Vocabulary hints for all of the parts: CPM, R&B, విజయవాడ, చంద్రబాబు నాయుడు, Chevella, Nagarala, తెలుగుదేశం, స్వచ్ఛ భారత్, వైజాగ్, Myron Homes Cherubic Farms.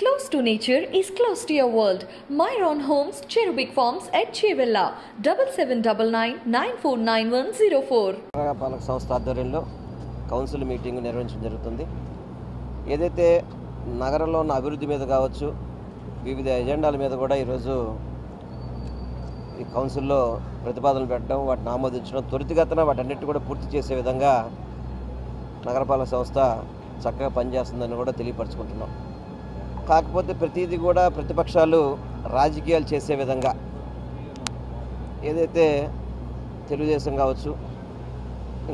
Close to nature is close to your world. Myron Homes Cherubic Farms at Chevella, 7799949104. Palak Samstha Adhyakshanlo council meeting nirvahinchadam jarugutundi. Edaithe Nagarala unna abhivruddhi meeda kavachu, vividha ajendala meeda kuda ee roju ఈ కౌన్సిల్లో ప్రతిపాదనలు పెట్టడం వాటిని ఆమోదించడం త్వరితగతిన వాటన్నిటిని కూడా పూర్తి చేసే విధంగా నగరపాలక సంస్థ చక్కగా పనిచేస్తుందని కూడా తెలియపరచుకుంటున్నాం. కాకపోతే ప్రతిదీ కూడా ప్రతిపక్షాలు రాజకీయాలు చేసే విధంగా ఏదైతే తెలుగుదేశం కావచ్చు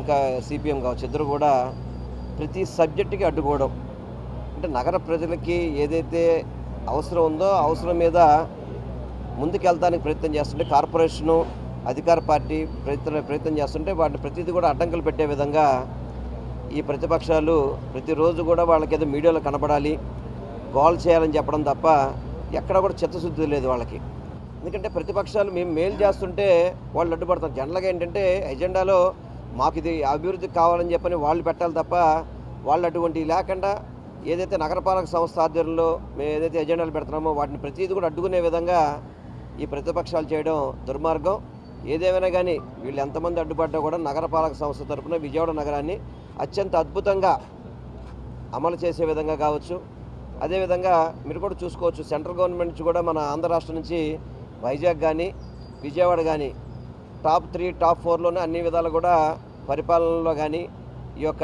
ఇంకా CPM కావచ్చు ఇద్దరు కూడా ప్రతి సబ్జెక్టుకి అడ్డుకోవడం అంటే నగర ప్రజలకి ఏదైతే అవసరం ఉందో అవసరం మీద ముందుకు వెళ్ళడానికి ప్రయత్నం చేస్తుంటే కార్పొరేషను అధికార పార్టీ ప్రయత్నం చేస్తుంటే వాటిని ప్రతిదీ కూడా అడ్డంకులు పెట్టే విధంగా ఈ ప్రతిపక్షాలు ప్రతిరోజు కూడా వాళ్ళకి ఏదో మీడియాలో కనబడాలి గోల్ చేయాలని చెప్పడం తప్ప ఎక్కడ కూడా చిత్తశుద్ధి లేదు వాళ్ళకి. ఎందుకంటే ప్రతిపక్షాలు మేము మేలు చేస్తుంటే వాళ్ళు అడ్డుపడతారు. జనరల్గా ఏంటంటే ఎజెండాలో మాకు ఇది అభివృద్ధి కావాలని చెప్పని వాళ్ళు పెట్టాలి తప్ప వాళ్ళు అటువంటివి లేకుండా ఏదైతే నగరపాలక సంస్థ ఆధ్వర్యంలో మేము ఏదైతే ఎజెండాలు పెడుతున్నామో వాటిని ప్రతిదీ కూడా అడ్డుకునే విధంగా ఈ ప్రతిపక్షాలు చేయడం దుర్మార్గం. ఏదేమైనా కానీ వీళ్ళు ఎంతమంది అడ్డుపడ్డా కూడా నగరపాలక సంస్థ తరఫున విజయవాడ నగరాన్ని అత్యంత అద్భుతంగా అమలు చేసే విధంగా కావచ్చు. అదేవిధంగా మీరు కూడా చూసుకోవచ్చు, సెంట్రల్ గవర్నమెంట్ నుంచి కూడా మన ఆంధ్ర రాష్ట్రం నుంచి వైజాగ్ కానీ విజయవాడ కానీ టాప్ 3, టాప్ 4లోనే అన్ని విధాలు కూడా పరిపాలనలో కానీ ఈ యొక్క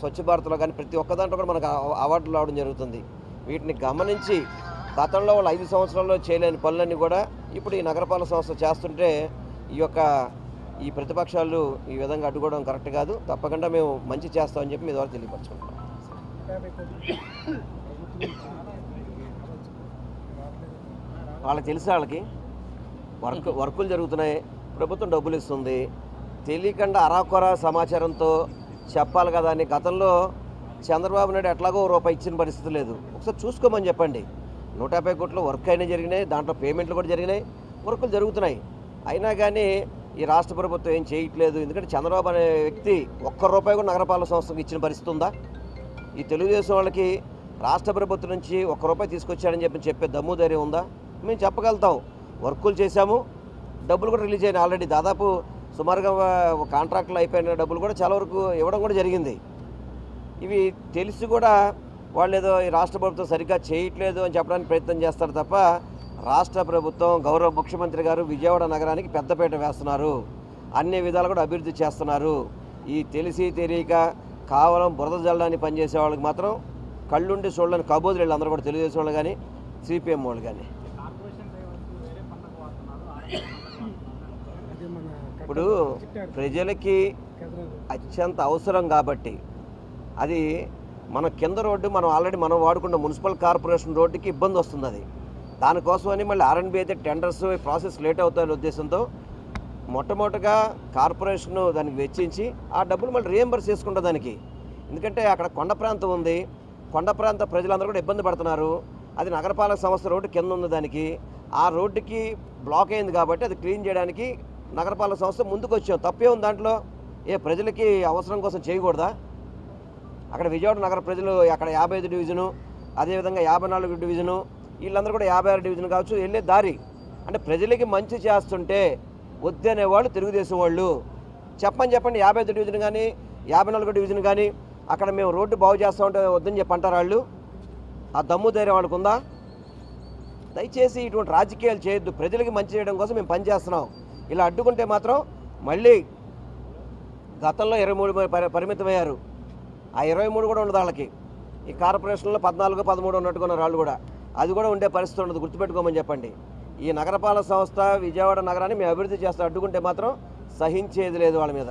స్వచ్ఛ భారత్లో కానీ ప్రతి ఒక్క దాంట్లో కూడా మనకు అవార్డులు రావడం జరుగుతుంది. వీటిని గమనించి గతంలో వాళ్ళు 5 సంవత్సరాల్లో చేయలేని పనులన్నీ కూడా ఇప్పుడు ఈ నగరపాలక సంస్థ చేస్తుంటే ఈ ప్రతిపక్షాలు ఈ విధంగా అడ్డుకోవడం కరెక్ట్ కాదు. తప్పకుండా మేము మంచి చేస్తామని చెప్పి మీ ద్వారా తెలియపరచుకుంటాం. వాళ్ళకి తెలిసే వాళ్ళకి వర్కులు జరుగుతున్నాయి, ప్రభుత్వం డబ్బులు ఇస్తుంది, తెలియకుండా అరాకొర సమాచారంతో చెప్పాలి కదా అని గతంలో చంద్రబాబు నాయుడు ఎట్లాగో రూపాయి ఇచ్చిన పరిస్థితి లేదు. ఒకసారి చూసుకోమని చెప్పండి. 150 కోట్ల వర్క్ అయినా జరిగినాయి, దాంట్లో పేమెంట్లు కూడా జరిగినాయి, వర్కులు జరుగుతున్నాయి. అయినా కానీ ఈ రాష్ట్ర ప్రభుత్వం ఏం చేయట్లేదు. ఎందుకంటే చంద్రబాబు అనే వ్యక్తి ఒక్క రూపాయి కూడా నగరపాలక సంస్థకు ఇచ్చిన పరిస్థితి ఉందా? ఈ తెలుగుదేశం వాళ్ళకి రాష్ట్ర ప్రభుత్వం నుంచి ఒక్క రూపాయి తీసుకొచ్చాడని చెప్పే దమ్ము ధైర్యం ఉందా? మేము చెప్పగలుగుతాం, వర్కులు చేశాము, డబ్బులు కూడా రిలీజ్ అయినాయి. ఆల్రెడీ దాదాపు సుమారుగా కాంట్రాక్టులు అయిపోయిన డబ్బులు కూడా చాలా వరకు ఇవ్వడం కూడా జరిగింది. ఇవి తెలిసి కూడా వాళ్ళు ఏదో ఈ రాష్ట్ర ప్రభుత్వం సరిగ్గా చేయట్లేదు అని చెప్పడానికి ప్రయత్నం చేస్తారు తప్ప రాష్ట్ర ప్రభుత్వం గౌరవ ముఖ్యమంత్రి గారు విజయవాడ నగరానికి పెద్దపీట వేస్తున్నారు, అన్ని విధాలు కూడా అభివృద్ధి చేస్తున్నారు. ఈ తెలిసి తెలియక కేవలం బురద జల్లాన్ని పనిచేసే వాళ్ళకి మాత్రం కళ్ళుండి చూడలేని కబోదులు వీళ్ళందరూ కూడా, తెలుగుదేశం వాళ్ళు కానీ CPM వాళ్ళు కానీ. ఇప్పుడు ప్రజలకి అత్యంత అవసరం కాబట్టి అది మన కింద రోడ్డు మనం ఆల్రెడీ వాడుకున్న మున్సిపల్ కార్పొరేషన్ రోడ్డుకి ఇబ్బంది వస్తుంది. అది దానికోసమని మళ్ళీ R&B అయితే టెండర్స్ ప్రాసెస్ లేట్ అవుతాయనే ఉద్దేశంతో మొట్టమొదటిగా కార్పొరేషన్ దానికి వెచ్చించి ఆ డబ్బులు మళ్ళీ రియంబర్స్ చేసుకుంటా దానికి. ఎందుకంటే అక్కడ కొండ ప్రాంతం ఉంది, కొండ ప్రాంత ప్రజలందరూ కూడా ఇబ్బంది పడుతున్నారు. అది నగరపాలక సంస్థ రోడ్డు కింద ఉంది, దానికి ఆ రోడ్డుకి బ్లాక్ అయింది కాబట్టి అది క్లీన్ చేయడానికి నగరపాలక సంస్థ ముందుకు వచ్చాం. తప్పే ఉంది దాంట్లో, ఏ ప్రజలకి అవసరం కోసం చేయకూడదా? అక్కడ విజయవాడ నగర ప్రజలు అక్కడ 55 డివిజను అదేవిధంగా 54 డివిజను వీళ్ళందరూ కూడా 56 డివిజన్ కావచ్చు వెళ్ళే దారి. అంటే ప్రజలకి మంచి చేస్తుంటే వద్దనేవాళ్ళు తెలుగుదేశం వాళ్ళు. చెప్పండి 55 డివిజన్ కానీ 54 డివిజన్ కానీ అక్కడ మేము రోడ్డు బాగు చేస్తామంటే వద్దని చెప్పి అంటారు వాళ్ళు. ఆ దమ్ము ధైర్యం వాళ్ళకు ఉందా? దయచేసి ఇటువంటి రాజకీయాలు చేయొద్దు. ప్రజలకి మంచి చేయడం కోసం మేము పనిచేస్తున్నాం. ఇలా అడ్డుకుంటే మాత్రం మళ్ళీ గతంలో 23 పరిమితమయ్యారు, ఆ 23 కూడా ఉండదు వాళ్ళకి. ఈ కార్పొరేషన్లో 14, 13 ఉన్నట్టుకున్నారు వాళ్ళు కూడా, అది కూడా ఉండే పరిస్థితి ఉండదు. గుర్తుపెట్టుకోమని చెప్పండి. ఈ నగరపాలక సంస్థ విజయవాడ నగరాన్ని మేము అభివృద్ధి చేస్తూ అడ్డుకుంటే మాత్రం సహించేది లేదు వాళ్ళ మీద.